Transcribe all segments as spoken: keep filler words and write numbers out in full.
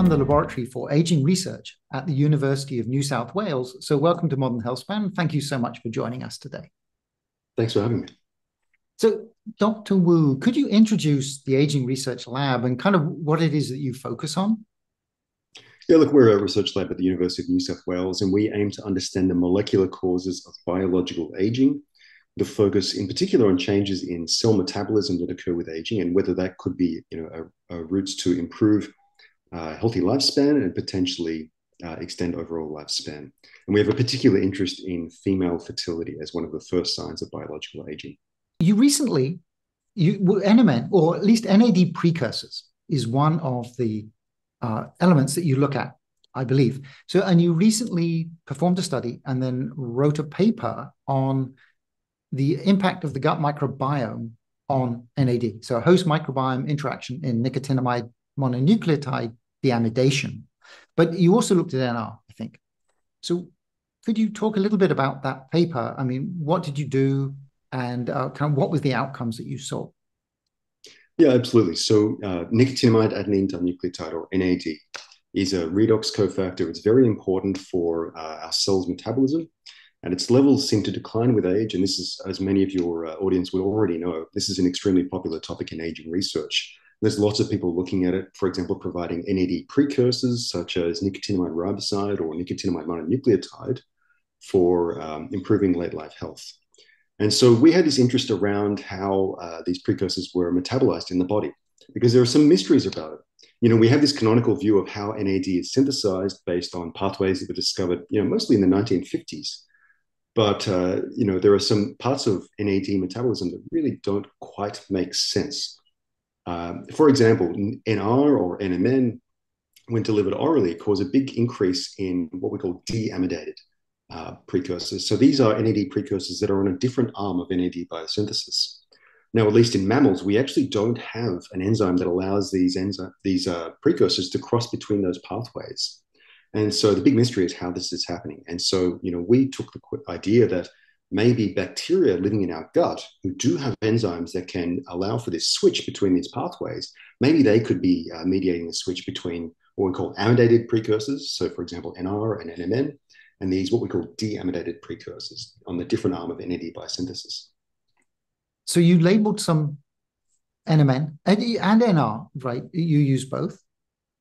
run the Laboratory for Aging Research at the University of New South Wales. So welcome to Modern HealthSpan. Thank you so much for joining us today. Thanks for having me. So Doctor Wu, could you introduce the Aging Research Lab and kind of what it is that you focus on? Yeah, look, we're a research lab at the University of New South Wales, and we aim to understand the molecular causes of biological aging, the focus in particular on changes in cell metabolism that occur with aging and whether that could be, you know, a, a route to improve uh, healthy lifespan and potentially uh, extend overall lifespan. And we have a particular interest in female fertility as one of the first signs of biological aging. You recently, you well, N M N, or at least N A D precursors, is one of the uh, elements that you look at, I believe. So, and you recently performed a study and then wrote a paper on the impact of the gut microbiome on N A D. So a host microbiome interaction in nicotinamide mononucleotide deamidation. But you also looked at N R, I think. So could you talk a little bit about that paper? I mean, what did you do? And uh, kind of what was the outcomes that you saw? Yeah, absolutely. So uh, nicotinamide adenine dinucleotide, or N A D, is a redox cofactor. It's very important for uh, our cell's metabolism, and its levels seem to decline with age. And this is, as many of your uh, audience will already know, this is an extremely popular topic in aging research. There's lots of people looking at it, for example, providing N A D precursors such as nicotinamide riboside or nicotinamide mononucleotide for um, improving late life health. And so we had this interest around how uh, these precursors were metabolized in the body, because there are some mysteries about it. You know, we have this canonical view of how N A D is synthesized based on pathways that were discovered, you know, mostly in the nineteen fifties. But, uh, you know, there are some parts of N A D metabolism that really don't quite make sense. Um, for example, N R or N M N, when delivered orally, cause a big increase in what we call deamidated Uh, precursors. So these are N A D precursors that are on a different arm of N A D biosynthesis. Now, at least in mammals, we actually don't have an enzyme that allows these enzyme, these uh, precursors to cross between those pathways. And so the big mystery is how this is happening. And so, you know, we took the idea that maybe bacteria living in our gut who do have enzymes that can allow for this switch between these pathways, maybe they could be uh, mediating the switch between what we call amidated precursors. So, for example, N R and N M N, and these, what we call deamidated precursors on the different arm of N A D biosynthesis. So you labeled some N M N and N R, right? You use both?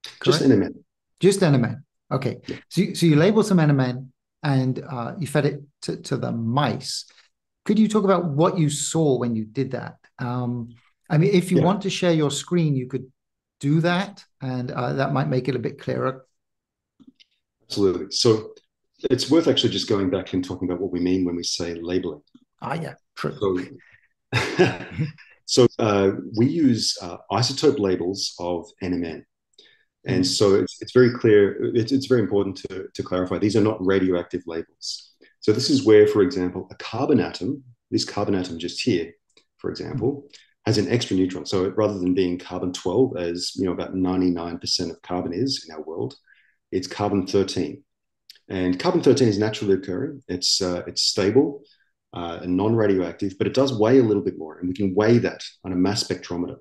Correct? Just N M N. Just N M N. Okay. Yeah. So, so you labeled some N M N and uh, you fed it to, to the mice. Could you talk about what you saw when you did that? Um, I mean, if you yeah. want to share your screen, you could do that, and uh, that might make it a bit clearer. Absolutely. So it's worth actually just going back and talking about what we mean when we say labeling. Ah, yeah, true. So, so uh, we use uh, isotope labels of N M N. And mm. so it's, it's very clear, it's, it's very important to, to clarify, these are not radioactive labels. So this is where, for example, a carbon atom, this carbon atom just here, for example, mm. has an extra neutron. So it, rather than being carbon twelve, as you know, about ninety-nine percent of carbon is in our world, it's carbon thirteen. And carbon thirteen is naturally occurring. It's uh, it's stable uh, and non-radioactive, but it does weigh a little bit more, and we can weigh that on a mass spectrometer.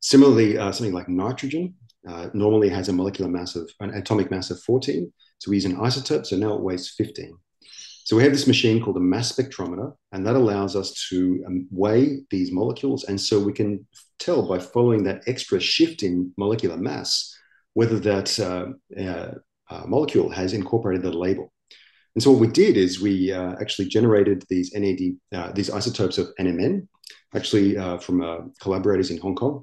Similarly, uh, something like nitrogen uh, normally has a molecular mass of, an atomic mass of fourteen. So we use an isotope, so now it weighs fifteen. So we have this machine called a mass spectrometer, and that allows us to um, weigh these molecules. And so we can tell by following that extra shift in molecular mass, whether that uh, uh, Uh, molecule has incorporated the label. And so what we did is we uh, actually generated these N A D, uh, these isotopes of N M N, actually uh, from uh, collaborators in Hong Kong,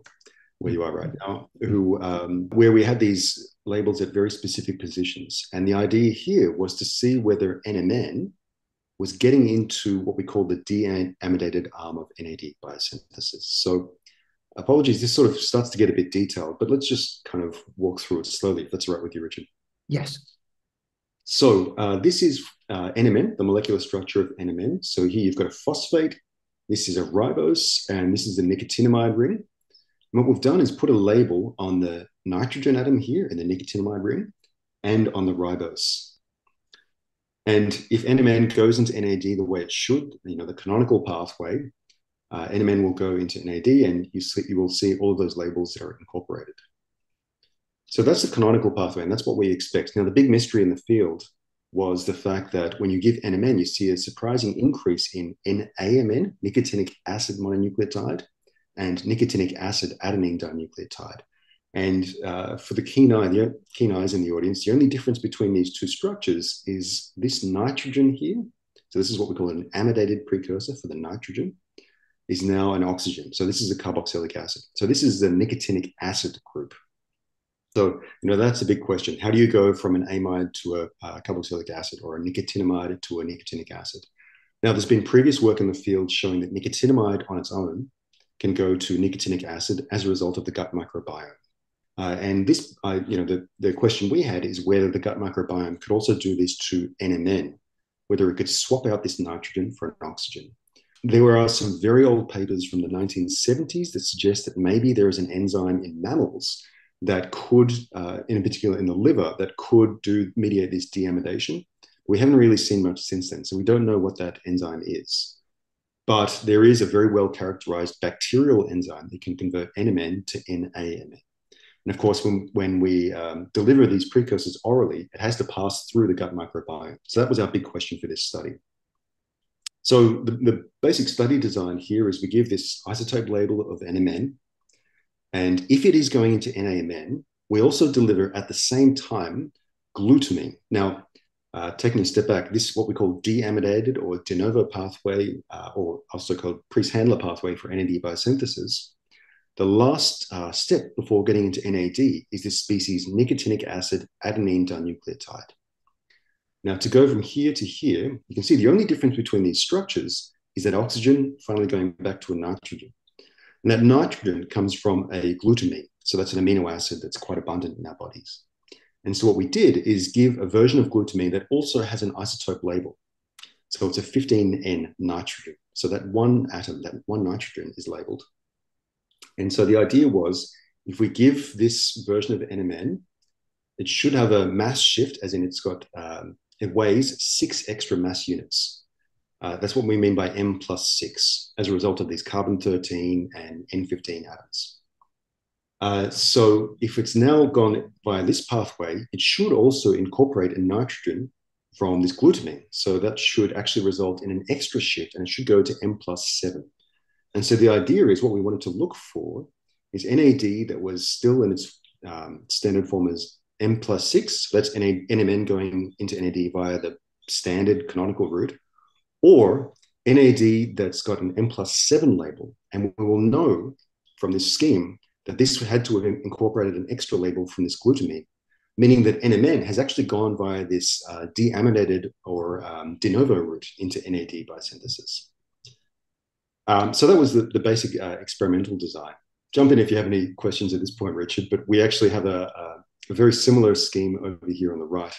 where you are right now, who um, where we had these labels at very specific positions. And the idea here was to see whether N M N was getting into what we call the deamidated arm of N A D biosynthesis. So apologies, this sort of starts to get a bit detailed, but let's just kind of walk through it slowly, if that's all right with you, Richard. Yes. So uh, this is uh, N M N, the molecular structure of N M N. So here you've got a phosphate, this is a ribose, and this is the nicotinamide ring. And what we've done is put a label on the nitrogen atom here in the nicotinamide ring and on the ribose. And if N M N goes into N A D the way it should, you know, the canonical pathway, uh, N M N will go into N A D, and you, see, you will see all of those labels that are incorporated. So that's the canonical pathway, and that's what we expect. Now, the big mystery in the field was the fact that when you give N M N, you see a surprising increase in N A M N, nicotinic acid mononucleotide, and nicotinic acid adenine dinucleotide. And uh, for the keen eye, the keen eyes in the audience, the only difference between these two structures is this nitrogen here. So this is what we call an amidated precursor for the nitrogen, is now an oxygen. So this is a carboxylic acid. So this is the nicotinic acid group. So, you know, that's a big question. How do you go from an amide to a uh, carboxylic acid, or a nicotinamide to a nicotinic acid? Now, there's been previous work in the field showing that nicotinamide on its own can go to nicotinic acid as a result of the gut microbiome. Uh, and this, uh, you know, the, the question we had is whether the gut microbiome could also do this to N M N, whether it could swap out this nitrogen for an oxygen. There are some very old papers from the nineteen seventies that suggest that maybe there is an enzyme in mammals that could, uh, in particular in the liver, that could do mediate this deamidation. We haven't really seen much since then, so we don't know what that enzyme is. But there is a very well-characterized bacterial enzyme that can convert N M N to N A M N. And of course, when, when we um, deliver these precursors orally, it has to pass through the gut microbiome. So that was our big question for this study. So the, the basic study design here is we give this isotope label of N M N. And if it is going into N A M N, we also deliver at the same time glutamine. Now, uh, taking a step back, this is what we call deamidated or de novo pathway, uh, or also called Preiss-Handler pathway for N A D biosynthesis. The last uh, step before getting into N A D is this species nicotinic acid adenine dinucleotide. Now, to go from here to here, you can see the only difference between these structures is that oxygen finally going back to a nitrogen. And that nitrogen comes from a glutamine. So that's an amino acid that's quite abundant in our bodies. And so what we did is give a version of glutamine that also has an isotope label. So it's a fifteen N nitrogen. So that one atom, that one nitrogen is labeled. And so the idea was, if we give this version of N M N, it should have a mass shift, as in it's got... Um, It weighs six extra mass units. Uh, that's what we mean by M plus six as a result of these carbon thirteen and N fifteen atoms. Uh, so if it's now gone via this pathway, it should also incorporate a nitrogen from this glutamine. So that should actually result in an extra shift, and it should go to M plus seven. And so the idea is what we wanted to look for is N A D that was still in its um, standard form as M plus six, so that's N M N going into N A D via the standard canonical route, or N A D that's got an M plus seven label. And we will know from this scheme that this had to have incorporated an extra label from this glutamine, meaning that N M N has actually gone via this uh, deamidated or um, de novo route into N A D by synthesis. Um, so that was the, the basic uh, experimental design. Jump in if you have any questions at this point, Richard, but we actually have a, a a very similar scheme over here on the right.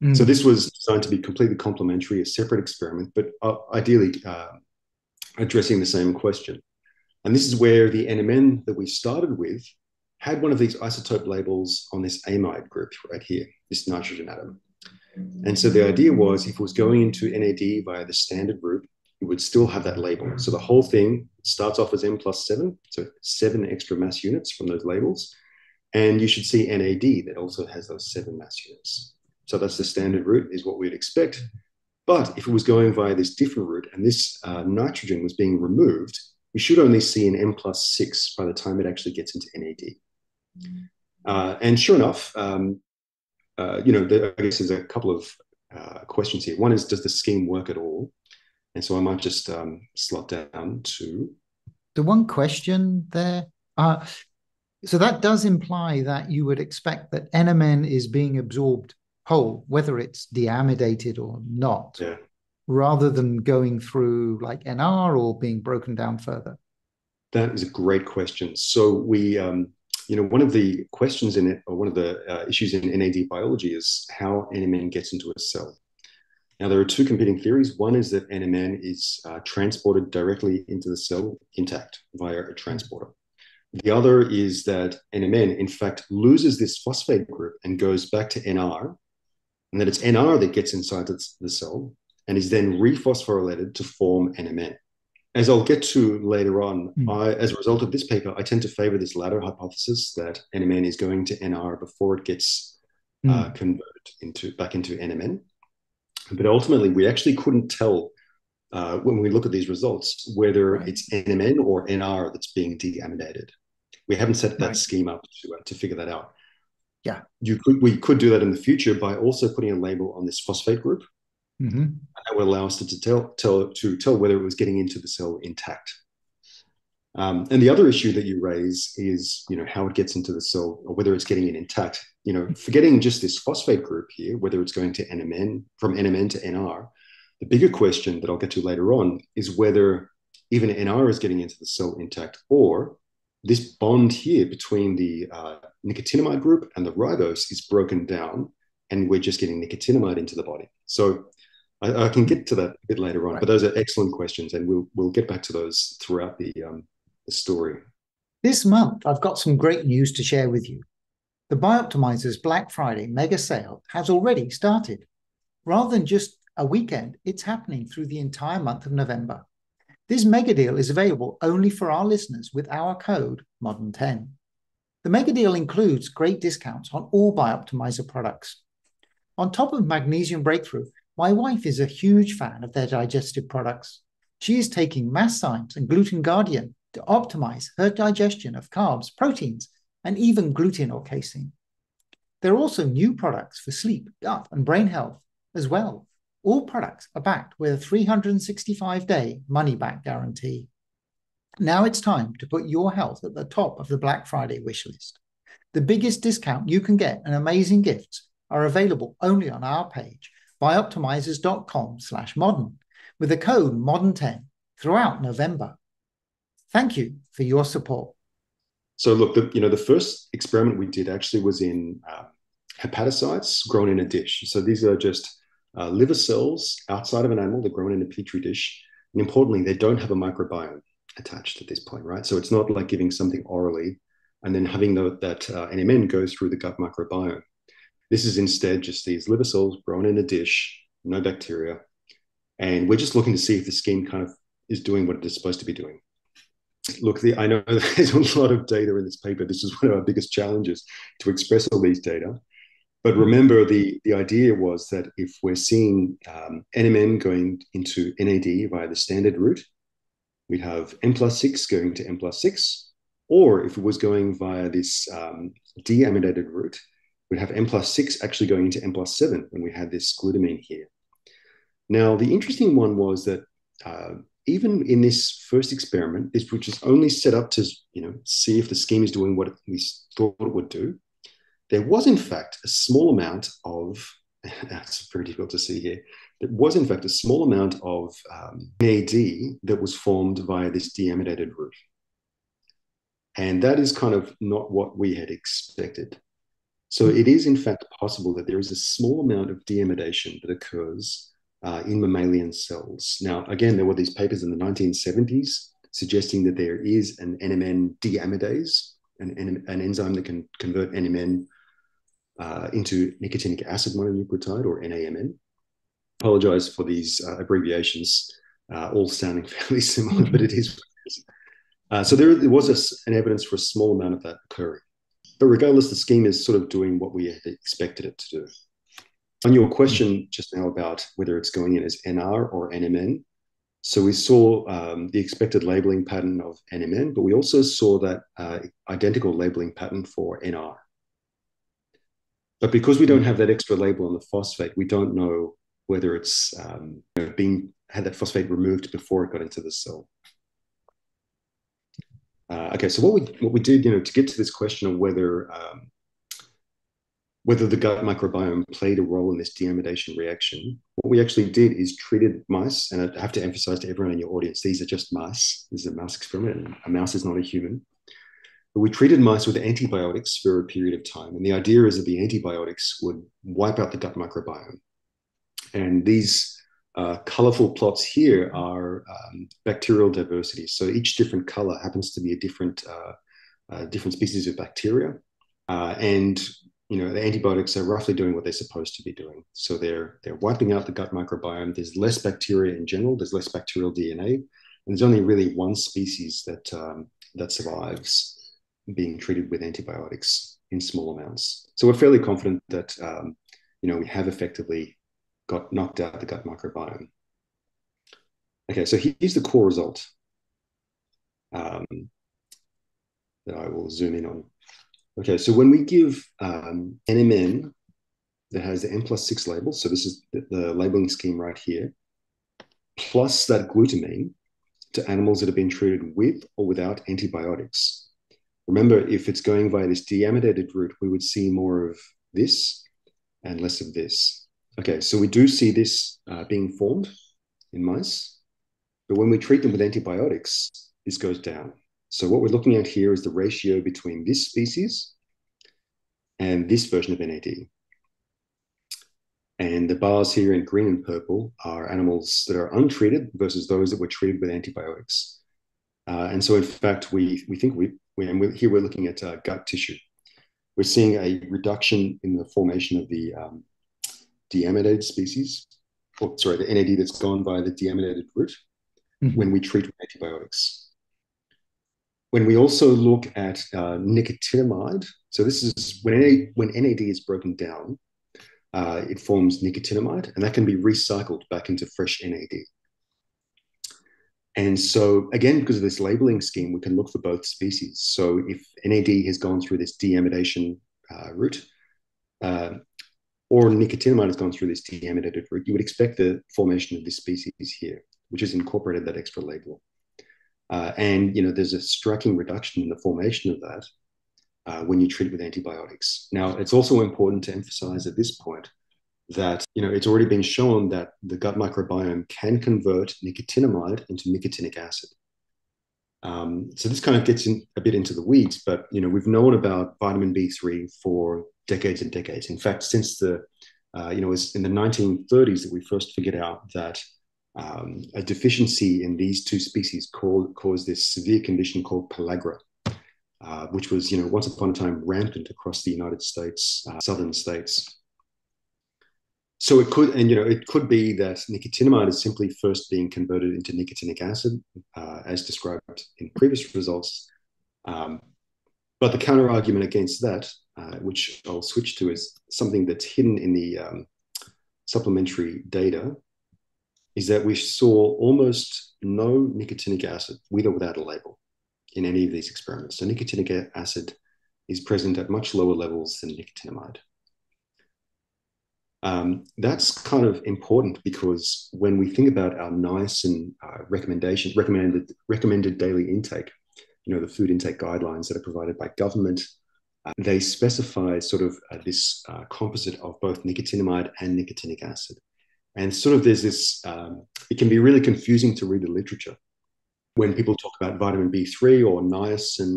Mm. So this was designed to be completely complementary, a separate experiment, but uh, ideally uh, addressing the same question. And this is where the N M N that we started with had one of these isotope labels on this amide group right here, this nitrogen atom. And so the idea was, if it was going into N A D via the standard route, it would still have that label. So the whole thing starts off as M plus seven, so seven extra mass units from those labels. And you should see N A D that also has those seven mass units. So that's the standard route, is what we'd expect. But if it was going via this different route and this uh, nitrogen was being removed, we should only see an M plus six by the time it actually gets into N A D. Mm-hmm. Uh, and sure enough, um, uh, you know, there, I guess there's a couple of uh, questions here. One is, does the scheme work at all? And so I might just um, slot down to... The one question there... Uh... So that does imply that you would expect that N M N is being absorbed whole, whether it's deamidated or not, yeah, rather than going through like N R or being broken down further. That is a great question. So we, um, you know, one of the questions in it, or one of the uh, issues in N A D biology, is how N M N gets into a cell. Now, there are two competing theories. One is that N M N is uh, transported directly into the cell intact via a transporter. The other is that N M N, in fact, loses this phosphate group and goes back to N R, and that it's N R that gets inside the cell and is then rephosphorylated to form N M N. as I'll get to later on, mm. I, as a result of this paper, I tend to favor this latter hypothesis that N M N is going to N R before it gets mm. uh, converted into, back into N M N. But ultimately, we actually couldn't tell uh, when we look at these results whether right. it's N M N or N R that's being deaminated. We haven't set that right. scheme up to, uh, to figure that out. Yeah, you could, we could do that in the future by also putting a label on this phosphate group. Mm-hmm. And that would allow us to, to tell tell to tell whether it was getting into the cell intact. Um, and the other issue that you raise is, you know, how it gets into the cell or whether it's getting it intact. You know, forgetting just this phosphate group here, whether it's going to N M N, from N M N to N R, the bigger question that I'll get to later on is whether even N R is getting into the cell intact, or this bond here between the uh, nicotinamide group and the ribose is broken down, and we're just getting nicotinamide into the body. So I, I can get to that a bit later on, right. but those are excellent questions, and we'll we'll get back to those throughout the, um, the story. This month, I've got some great news to share with you. The BiOptimizers Black Friday mega sale has already started. Rather than just a weekend, it's happening through the entire month of November. This mega deal is available only for our listeners with our code modern ten. The mega deal includes great discounts on all BiOptimizer products. On top of Magnesium Breakthrough, my wife is a huge fan of their digestive products. She is taking Mass Science and Gluten Guardian to optimize her digestion of carbs, proteins, and even gluten or casein. There are also new products for sleep, gut, and brain health as well. All products are backed with a three hundred sixty-five day money-back guarantee. Now it's time to put your health at the top of the Black Friday wish list. The biggest discount you can get and amazing gifts are available only on our page, bioptimizers dot com slash modern, with the code modern ten throughout November. Thank you for your support. So look, the, you know, the first experiment we did actually was in uh, hepatocytes grown in a dish. So these are just... Uh, liver cells outside of an animal. They're grown in a petri dish. And importantly, they don't have a microbiome attached at this point, right? So it's not like giving something orally and then having the, that uh, N M N go through the gut microbiome. This is instead just these liver cells grown in a dish, no bacteria. And we're just looking to see if the scheme kind of is doing what it's supposed to be doing. Look, the, I know there's a lot of data in this paper. This is one of our biggest challenges, to express all these data. But remember, the, the idea was that if we're seeing um, N M N going into N A D via the standard route, we'd have N plus six going to N plus six. Or if it was going via this um, deaminated route, we'd have N plus six actually going into N plus seven when we had this glutamine here. Now, the interesting one was that uh, even in this first experiment, this, which is only set up to, you know, see if the scheme is doing what we thought it would do, there was, in fact, a small amount of, that's very difficult to see here, there was, in fact, a small amount of um, N A D that was formed via this deaminated route. And that is kind of not what we had expected. So it is, in fact, possible that there is a small amount of deamination that occurs uh, in mammalian cells. Now, again, there were these papers in the nineteen seventies suggesting that there is an N M N deaminase, an, an enzyme that can convert N M N Uh, into nicotinic acid mononucleotide, or N A M N. Apologize for these uh, abbreviations, uh, all sounding fairly similar, but it is. Uh, so there, there was a, an evidence for a small amount of that occurring. But regardless, the scheme is sort of doing what we had expected it to do. On your question just now about whether it's going in as N R or N M N, so we saw um, the expected labeling pattern of N M N, but we also saw that uh, identical labeling pattern for N R. But because we don't have that extra label on the phosphate, we don't know whether it's um, you know, being had that phosphate removed before it got into the cell. Uh, okay, so what we what we did, you know, to get to this question of whether um, whether the gut microbiome played a role in this deamination reaction, what we actually did is treated mice, and I have to emphasize to everyone in your audience, these are just mice. This is a mouse experiment, and a mouse is not a human. We treated mice with antibiotics for a period of time. And the idea is that the antibiotics would wipe out the gut microbiome. And these uh, colorful plots here are um, bacterial diversity. So each different color happens to be a different, uh, uh, different species of bacteria. Uh, and, you know, the antibiotics are roughly doing what they're supposed to be doing. So they're, they're wiping out the gut microbiome. There's less bacteria in general. There's less bacterial D N A. And there's only really one species that um, that survives being treated with antibiotics in small amounts. So we're fairly confident that um, you know, we have effectively got knocked out the gut microbiome. Okay, so here's the core result um, that I will zoom in on. Okay, so when we give um, N M N that has the N plus six label, so this is the, the labeling scheme right here, plus that glutamine to animals that have been treated with or without antibiotics. Remember, if it's going via this deamidated route, we would see more of this and less of this. Okay, so we do see this uh, being formed in mice, but when we treat them with antibiotics, this goes down. So what we're looking at here is the ratio between this species and this version of N A D. And the bars here in green and purple are animals that are untreated versus those that were treated with antibiotics. Uh, and so in fact, we, we think we, we and we're, here we're looking at uh, gut tissue. We're seeing a reduction in the formation of the um, deamidated species, or sorry, the N A D that's gone via the deamidated route mm-hmm. when we treat with antibiotics. When we also look at uh, nicotinamide, so this is when N A D, when N A D is broken down, Uh, it forms nicotinamide, and that can be recycled back into fresh N A D. And so, again, because of this labeling scheme, we can look for both species. So if N A D has gone through this deamidation uh, route, uh, or nicotinamide has gone through this deamidated route, you would expect the formation of this species here, which has incorporated that extra label. Uh, and, you know, there's a striking reduction in the formation of that Uh, when you treat with antibiotics. Now, it's also important to emphasize at this point that, you know, it's already been shown that the gut microbiome can convert nicotinamide into nicotinic acid. Um, so this kind of gets in a bit into the weeds, but, you know, we've known about vitamin B three for decades and decades. In fact, since the, uh, you know, it's in the nineteen thirties that we first figured out that um, a deficiency in these two species called, caused this severe condition called pellagra. Uh, which was, you know, once upon a time rampant across the United States, uh, southern states. So it could, and you know, it could be that nicotinamide is simply first being converted into nicotinic acid, uh, as described in previous results. Um, but the counter argument against that, uh, which I'll switch to, is something that's hidden in the um, supplementary data, is that we saw almost no nicotinic acid, with or without a label, in any of these experiments. So nicotinic acid is present at much lower levels than nicotinamide. Um, that's kind of important because when we think about our niacin uh, recommendation, recommended, recommended daily intake, you know, the food intake guidelines that are provided by government, uh, they specify sort of uh, this uh, composite of both nicotinamide and nicotinic acid. And sort of there's this, um, it can be really confusing to read the literature when people talk about vitamin B three or niacin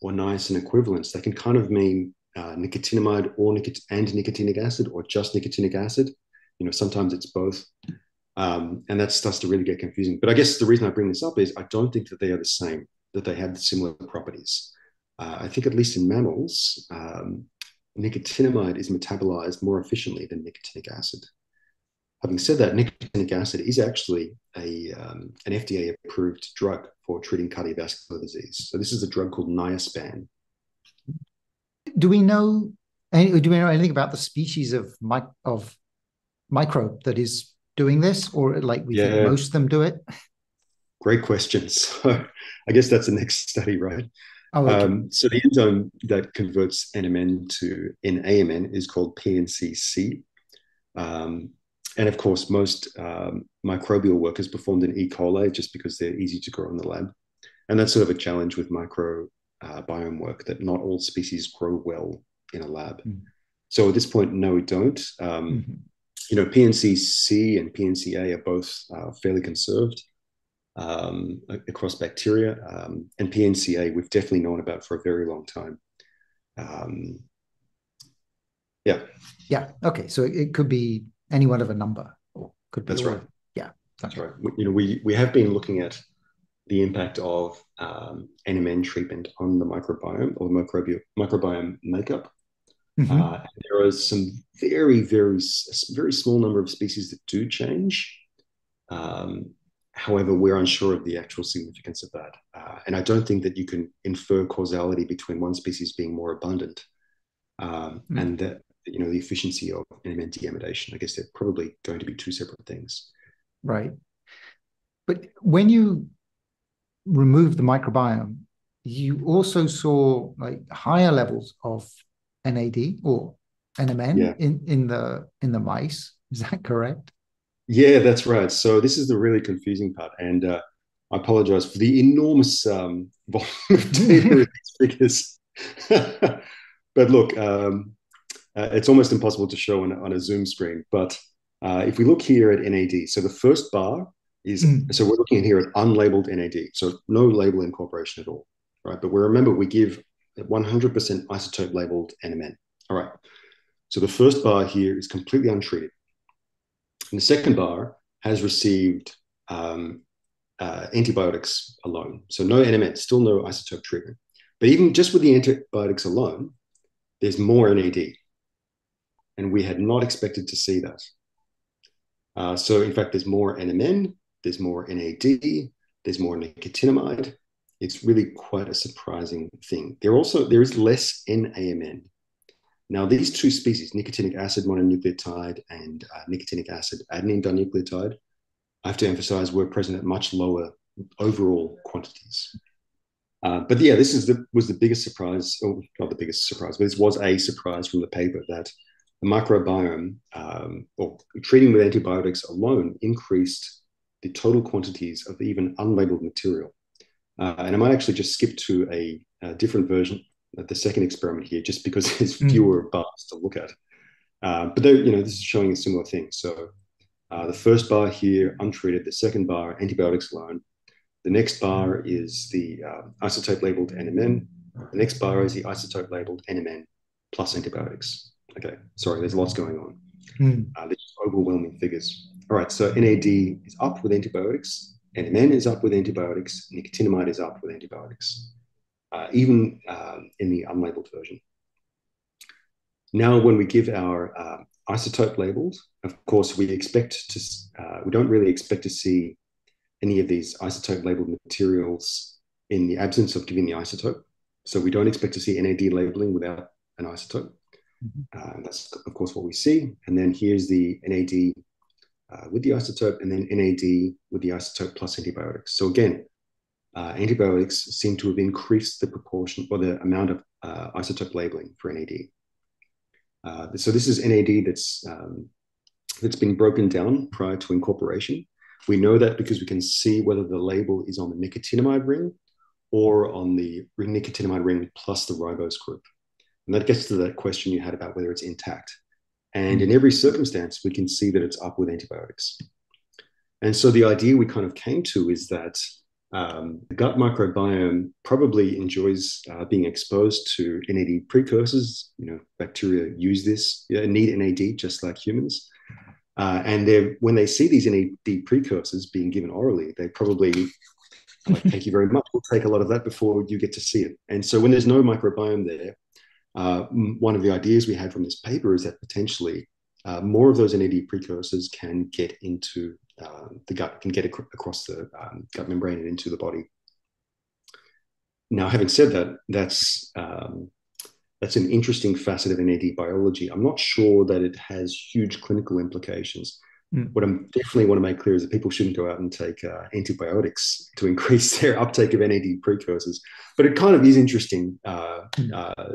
or niacin equivalents. They can kind of mean uh, nicotinamide or nicot and nicotinic acid, or just nicotinic acid. You know, sometimes it's both. Um, and that starts to really get confusing. But I guess the reason I bring this up is I don't think that they are the same, that they have similar properties. Uh, I think at least in mammals, um, nicotinamide is metabolized more efficiently than nicotinic acid. Having said that, nicotinic acid is actually a, um, an F D A-approved drug for treating cardiovascular disease. So this is a drug called Niaspan. Do we know? Do we know anything about the species of mi of microbe that is doing this, or like we yeah. think most of them do it? Great question. So I guess that's the next study, right? Oh, okay. um, so the enzyme that converts N M N to N A M N is called P N C C. Um, And of course, most um, microbial work is performed in E. coli just because they're easy to grow in the lab. And that's sort of a challenge with microbiome uh, work, that not all species grow well in a lab. Mm-hmm. So at this point, no, we don't. Um, mm-hmm. You know, P N C C and P N C A are both uh, fairly conserved um, across bacteria. Um, and P N C A, we've definitely known about for a very long time. Um, yeah. Yeah. Okay. So it could be any one of a number, or could be. That's right. Yeah, that's right. You know, we we have been looking at the impact of um, N M N treatment on the microbiome or microbial microbiome makeup. Mm-hmm. uh, and there are some very, very, very small number of species that do change. Um, However, we're unsure of the actual significance of that. Uh, and I don't think that you can infer causality between one species being more abundant um, mm. and that, you know, the efficiency of N M N deamidation. I guess they're probably going to be two separate things. Right. But when you remove the microbiome, you also saw like higher levels of N A D or N M N yeah. in, in the in the mice. Is that correct? Yeah, that's right. So this is the really confusing part. And uh, I apologize for the enormous um, volume of data in these figures. But look, um, uh, it's almost impossible to show on, on a Zoom screen. But uh, if we look here at N A D, so the first bar is, mm. so we're looking here at unlabeled N A D. So no label incorporation at all, right? But we remember we give one hundred percent isotope labeled N M N. All right. So the first bar here is completely untreated. And the second bar has received um, uh, antibiotics alone. So no N M N, still no isotope treatment. But even just with the antibiotics alone, there's more N A D. And we had not expected to see that. Uh, so in fact, there's more N M N, there's more N A D, there's more nicotinamide. It's really quite a surprising thing. There also, there is less N A M N. Now, these two species, nicotinic acid mononucleotide and uh, nicotinic acid adenine dinucleotide, I have to emphasize, were present at much lower overall quantities. Uh, but yeah, this is the, was the biggest surprise, or not the biggest surprise, but this was a surprise from the paper that the microbiome, um, or treating with antibiotics alone, increased the total quantities of even unlabeled material. Uh, and I might actually just skip to a, a different version, the second experiment here, just because there's fewer mm. bars to look at. Uh, but you know, this is showing a similar thing. So uh, the first bar here, untreated. The second bar, antibiotics alone. The next bar is the uh, isotope-labeled N M N. The next bar is the isotope-labeled N M N plus antibiotics. Okay, sorry, there's lots going on. Mm. Uh, these overwhelming figures. All right, so N A D is up with antibiotics. N M N is up with antibiotics. Nicotinamide is up with antibiotics. Uh, even uh, in the unlabeled version. Now, when we give our uh, isotope labels, of course, we expect to, uh, we don't really expect to see any of these isotope labeled materials in the absence of giving the isotope. So we don't expect to see N A D labeling without an isotope. Mm-hmm. uh, that's, of course, what we see. And then here's the N A D uh, with the isotope, and then N A D with the isotope plus antibiotics. So again, Uh, antibiotics seem to have increased the proportion or the amount of uh, isotope labeling for N A D. Uh, so this is N A D that's um, that's been broken down prior to incorporation. We know that because we can see whether the label is on the nicotinamide ring or on the nicotinamide ring plus the ribose group. And that gets to that question you had about whether it's intact. And in every circumstance, we can see that it's up with antibiotics. And so the idea we kind of came to is that Um, the gut microbiome probably enjoys uh, being exposed to N A D precursors. You know, bacteria use this, you know, need N A D just like humans. Uh, and when they see these N A D precursors being given orally, they probably are like, thank you very much, we'll take a lot of that before you get to see it. And so when there's no microbiome there, uh, one of the ideas we had from this paper is that potentially uh, more of those N A D precursors can get into Uh, the gut, can get ac across the um, gut membrane and into the body. Now, having said that, that's um, that's an interesting facet of N A D biology. I'm not sure that it has huge clinical implications. Mm. What I definitely want to make clear is that people shouldn't go out and take uh, antibiotics to increase their uptake of N A D precursors. But it kind of is interesting, uh, mm. uh,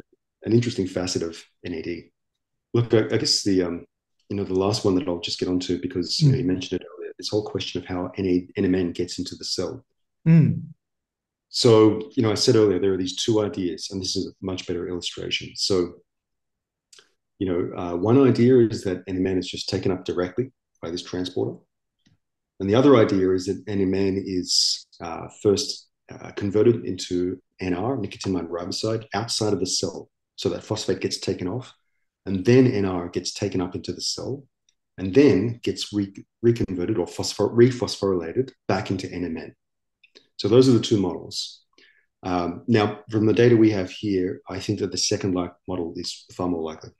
an interesting facet of N A D. Look, I, I guess the um, you know the last one that I'll just get onto, because mm. you know, you mentioned it earlier. This whole question of how N M N gets into the cell. Mm. So, you know, I said earlier, there are these two ideas, and this is a much better illustration. So, you know, uh, one idea is that N M N is just taken up directly by this transporter. And the other idea is that N M N is uh, first uh, converted into N R, nicotinamide riboside, outside of the cell. So that phosphate gets taken off, and then N R gets taken up into the cell, and then gets re reconverted or rephosphorylated back into N M N. So those are the two models. Um, now, from the data we have here, I think that the second like model is far more likely.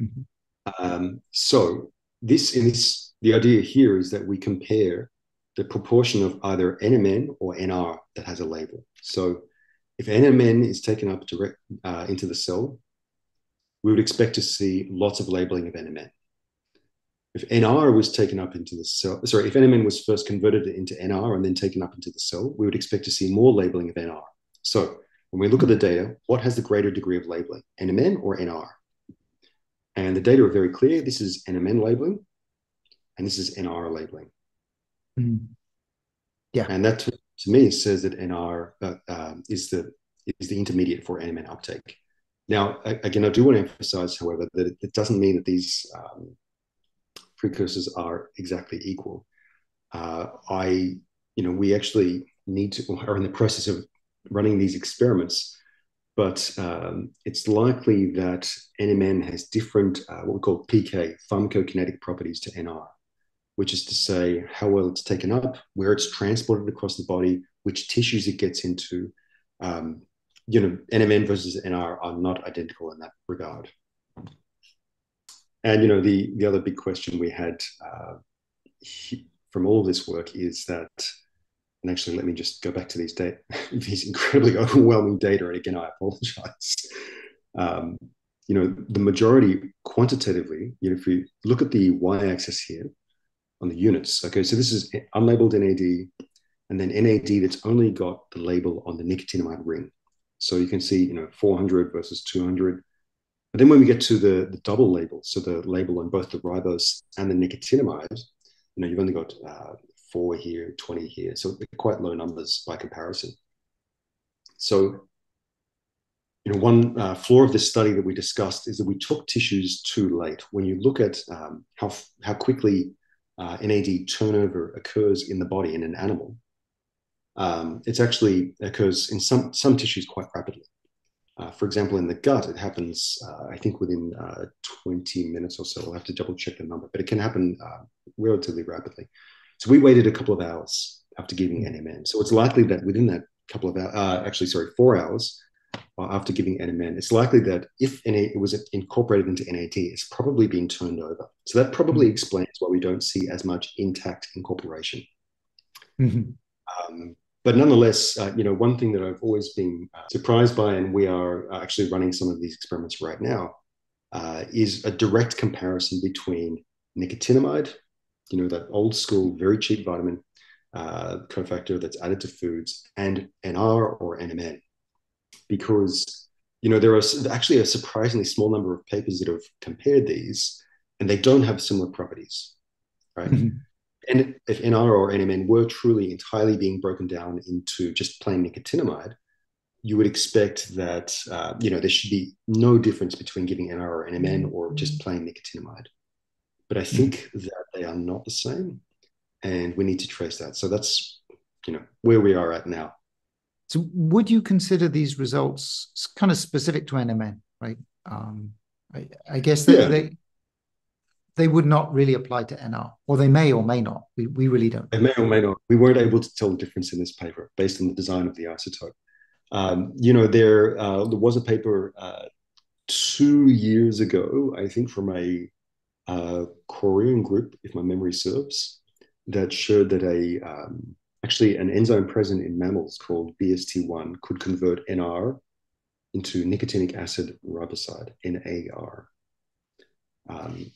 Mm-hmm. um, so this is, the idea here is that we compare the proportion of either N M N or N R that has a label. So if N M N is taken up direct uh, into the cell, we would expect to see lots of labeling of N M N. If N R was taken up into the cell, sorry, if N M N was first converted into N R and then taken up into the cell, we would expect to see more labeling of N R. So when we look at the data, what has the greater degree of labeling, N M N or N R? And the data are very clear. This is N M N labeling, and this is N R labeling. Mm. Yeah, and that to, to me says that N R uh, um, is the is the intermediate for N M N uptake. Now, again, I do want to emphasize, however, that it, it doesn't mean that these um, precursors are exactly equal. Uh, I, you know, we actually need to are in the process of running these experiments, but um, it's likely that N M N has different, uh, what we call P K, pharmacokinetic properties to N R, which is to say how well it's taken up, where it's transported across the body, which tissues it gets into. Um, you know, N M N versus N R are not identical in that regard. And, you know, the, the other big question we had uh, from all of this work is that, and actually, let me just go back to these data, these incredibly overwhelming data. And again, I apologize. Um, you know, the majority quantitatively, you know, if we look at the y-axis here on the units, okay, so this is unlabeled N A D, and then N A D that's only got the label on the nicotinamide ring. So you can see, you know, four hundred versus two hundred. But then when we get to the, the double label, so the label on both the ribose and the nicotinamide, you know, you've only got uh, four here, twenty here. So quite low numbers by comparison. So, you know, one uh, flaw of this study that we discussed is that we took tissues too late. When you look at um, how, how quickly uh, N A D turnover occurs in the body in an animal, um, it's actually occurs in some, some tissues quite rapidly. Uh, for example, in the gut, it happens, uh, I think, within uh, twenty minutes or so. I'll have to double check the number, but it can happen uh, relatively rapidly. So we waited a couple of hours after giving N M N. So it's likely that within that couple of hours, uh, actually, sorry, four hours after giving N M N, it's likely that if it was incorporated into N A D, it's probably been turned over. So that probably explains why we don't see as much intact incorporation. Mm-hmm. um, But nonetheless, uh, you know, one thing that I've always been surprised by, and we are actually running some of these experiments right now, uh, is a direct comparison between nicotinamide, you know, that old school, very cheap vitamin uh, cofactor that's added to foods, and N R or N M N. Because, you know, there are actually a surprisingly small number of papers that have compared these, and they don't have similar properties, right? Mm-hmm. And if N R or N M N were truly entirely being broken down into just plain nicotinamide, you would expect that, uh, you know, there should be no difference between giving N R or N M N or just plain nicotinamide. But I think that they are not the same, and we need to trace that. So that's, you know, where we are at now. So would you consider these results kind of specific to N M N, right? Um, I, I guess they... Yeah. they they would not really apply to N R, or they may or may not. We, we really don't. They may or may not. We weren't able to tell the difference in this paper based on the design of the isotope. Um, you know, there, uh, there was a paper uh, two years ago, I think, from a uh, Korean group, if my memory serves, that showed that a um, actually an enzyme present in mammals called B S T one could convert N R into nicotinic acid riboside, N A R. Um,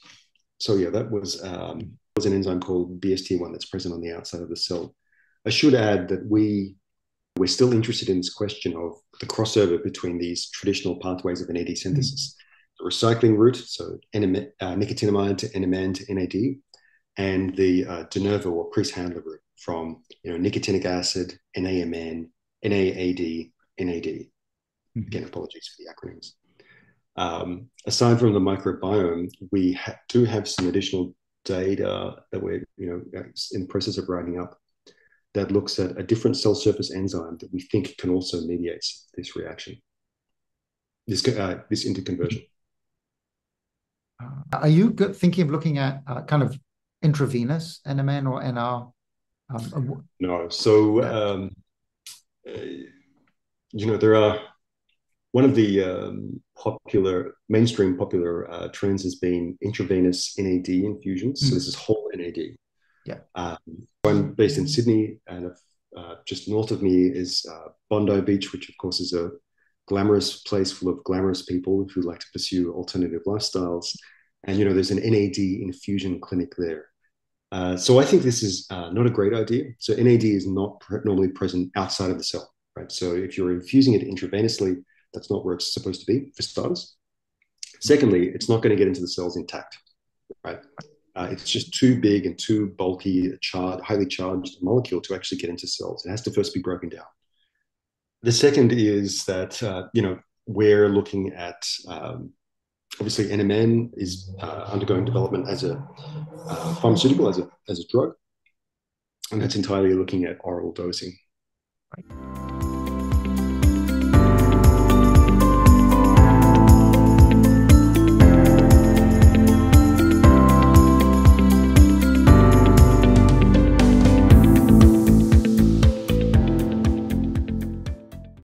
So yeah, that was um, was an enzyme called B S T one that's present on the outside of the cell. I should add that we, we're still interested in this question of the crossover between these traditional pathways of N A D synthesis. Mm-hmm. The recycling route, so N M, uh, nicotinamide to N M N to N A D, and the uh, de novo or Preiss-Handler route from, you know, nicotinic acid, N A M N, N A A D, N A D. Mm-hmm. Again, apologies for the acronyms. Um, aside from the microbiome, we ha do have some additional data that we're, you know, in the process of writing up that looks at a different cell surface enzyme that we think can also mediate this reaction, this, uh, this interconversion. Are you thinking of looking at uh, kind of intravenous N M N or N R? Um, no. So, um, uh, you know, there are... One of the um, popular, mainstream popular uh, trends has been intravenous N A D infusions. Mm. So this is whole N A D. Yeah. Um, I'm based in Sydney, and uh, just north of me is uh, Bondi Beach, which of course is a glamorous place full of glamorous people who like to pursue alternative lifestyles. And, you know, there's an N A D infusion clinic there. Uh, so I think this is uh, not a great idea. So N A D is not pre normally present outside of the cell, right? So if you're infusing it intravenously, that's not where it's supposed to be, for starters. Secondly, it's not going to get into the cells intact, right? Uh, it's just too big and too bulky, a charged, highly charged molecule to actually get into cells. It has to first be broken down. The second is that, uh, you know, we're looking at, um, obviously N M N is uh, undergoing development as a uh, pharmaceutical, as a, as a drug, and that's entirely looking at oral dosing. Right.